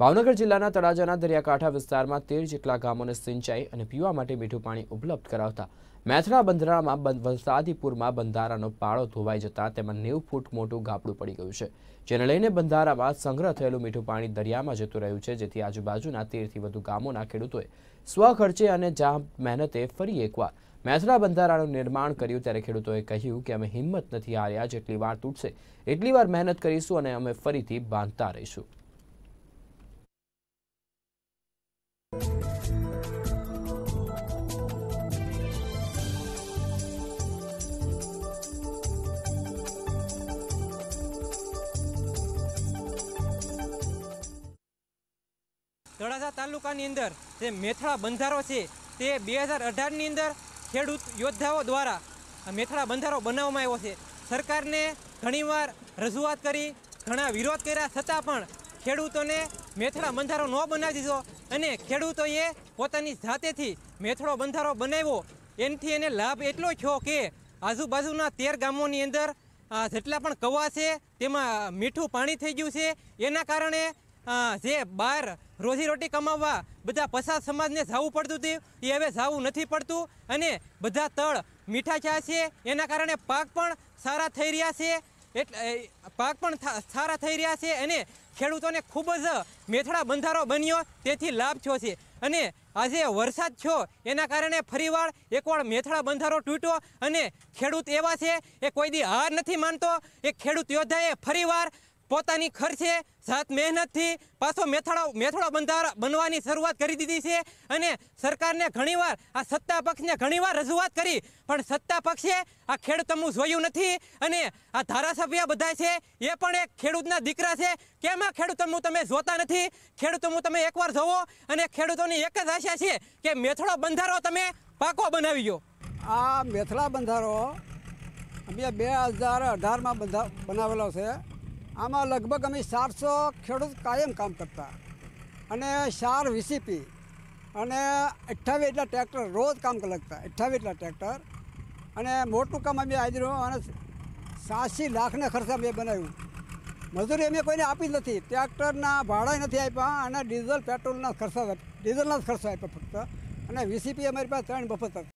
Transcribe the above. ભાવનગર જિલ્લાના તળાજાના દરિયાકાંઠા વિસ્તારમાં 13 જેટલા ગામોને સિંચાઈ અને પીવા માટે મીઠું પાણી ઉપલબ્ધ કરાવતા મેથરા બંધારામાં વલસાદીપુરમાં બંધારાનો પાળો ધોવાઈ જતાં તેમાં 90 ફૂટ મોટું ગાબડું પડી ગયું છે, જેને લઈને બંધારામાં સંગ્રહ થયેલું મીઠું પાણી દરિયામાં જતું રહ્યું છે, જેથી આજુબાજુના 13થી વધુ ગામોના ખેડૂતોએ સ્વખર્ચે અને જામ મહેનતે ફરી એકવાર મેથરા બંધારાનું નિર્માણ કર્યું। ત્યારે ખેડૂતોએ કહ્યું કે અમે હિંમત નથી હાર્યા, જેટલી વાર તૂટશે એટલી વાર મહેનત કરીશું અને અમે ફરીથી બાંધતા રહીશું। तळाजा तालुकानी अंदर जे मेथरा बंधारो छे ते 2018 नी अंदर खेडूत योद्धाओं द्वारा मेथरा बंधारो बनाववामां आव्यो छे। सरकारने घणीवार रजूआत करी, घणा विरोध कर्या छतां पण खेडूतोने मेथरा बंधारो न बनावी दीधो अने खेडूतोए पोतानी जातेथी मेथरो बंधारो बनाव्यो। एनथी एने लाभ एटलो थयो के आजूबाजूना 13 गामोनी अंदर जेटला पण कवा छे तेमां मीठुं पाणी थई गयुं छे। एना कारणे जे बार रोजीरोटी कमावा बधा पसार समाजने जावुं पड़तुं हतुं ए हवे जावुं नथी पड़तुं अने बधा तळ मीठा थया छे। एना कारणे पाक पण सारा थई रह्या छे, अने खेडूतोने खूब ज मेथड़ा बंधारो बन्यो तेथी लाभ थयो छे। अने आजे वरसाद थयो एना कारणे फरीवार एकवार मेथड़ा बंधारो तूट्यो अने खेडूत एवा छे ए कोई दी हार नथी मानतो। ए खेडूत योद्धाए फरीवार પોતાની ખર્ચે સાત મહેનતથી પાછો મેથળો બંધારો બનવાની શરૂઆત કરી દીધી છે અને સરકારને ઘણીવાર આ સત્તા પક્ષને ઘણીવાર રજૂઆત કરી પણ સત્તા પક્ષે આ ખેડૂતનું જોયું નથી। અને આ ધારાસભ્ય બધા છે એ પણ એક ખેડૂતના દીકરા છે, કેમ આ ખેડૂતનું તમે જોતા નથી? ખેડૂતનું તમે એકવાર જોવો અને ખેડૂતોની એક જ આશા છે કે મેથળો બંધારો તમે પાકો બનાવી દો। આ મેથળા બંધારો અમે 2018માં બનાવેલો છે। आमा लगभग अमे 400 खेडूत कायम काम करता अने 4 वीसीपी अने 28 एटला ट्रेक्टर रोज काम कर लगता 28 एटला ट्रेक्टर अने मोटू काम अमे आज अने 80 लाखना खर्चा अमे बनाव्यु। मजूरी अमे कोईने आपी नथी, ट्रेक्टरना भाड़ा नथी आप्या अने डीजल पेट्रोलना खर्चा डीजलना खर्चा आप्या फक्त अने वीसीपी अमारी पास 3 बफत।